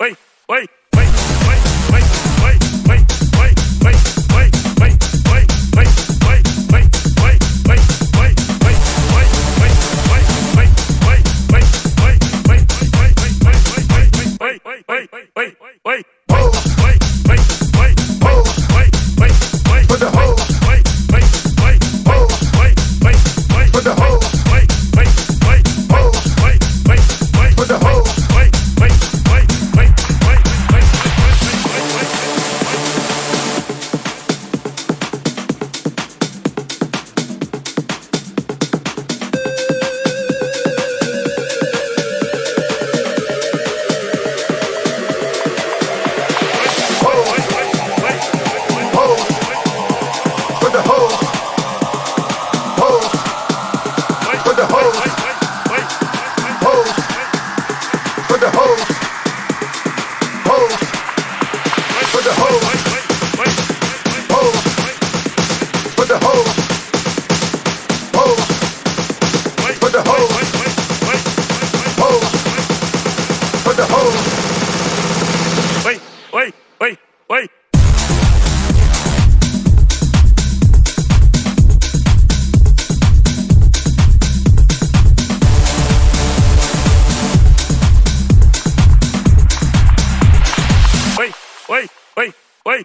Wait, Oi! Oi! Oi! Oi! Oi!